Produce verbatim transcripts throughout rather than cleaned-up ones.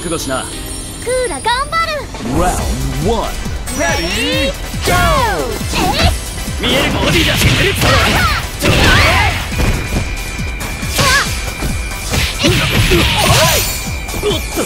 覚悟しな。クーラ頑張る。ラウンドワン。レディーゴー。見えるボディだ。おっと。 え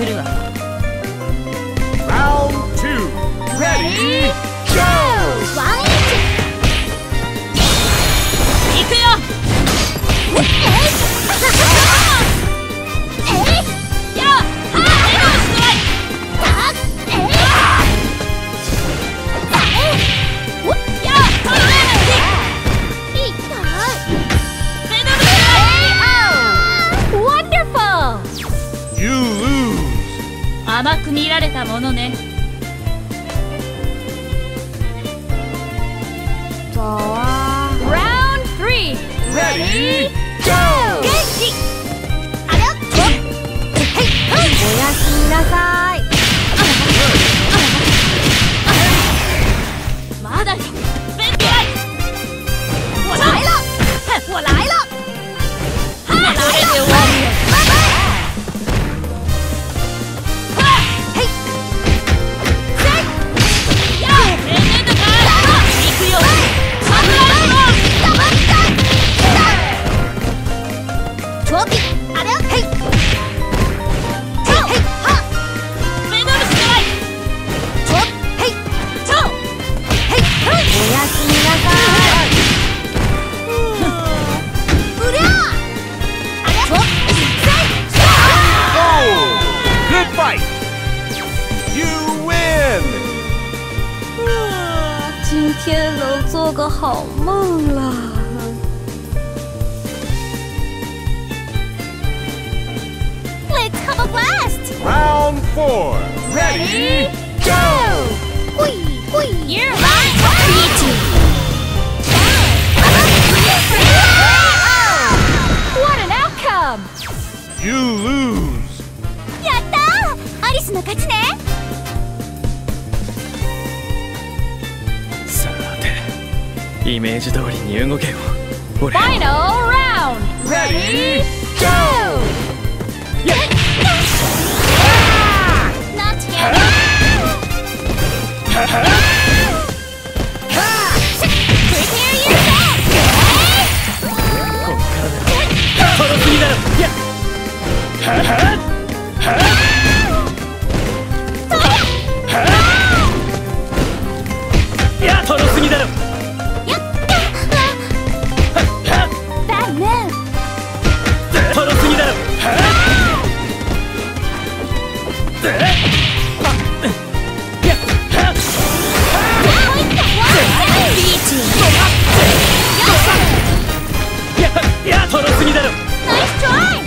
するわ。Round two, ready, go! One, two. いくよ。えい、や、は、えい、すごい。えい、や、これ。 甘く見られたものね。Round three, ready, go! 開始。あら、はい、おやすみなさい。まだよ。別にない。我来了，我来了，我来了。 今天能做个好梦啦！Let's have a blast. Round four, ready, go! 会会赢来，一起！What an outcome! You lose. やった！アリスの勝ちね！ イメージ通りに動けよ。俺。ファイナルラウンド。Ready, go! ナッチゲーム。ハハ。こっからだ。この次だろ。や。ハハ。 や、トロすぎだろ。ナイストライ。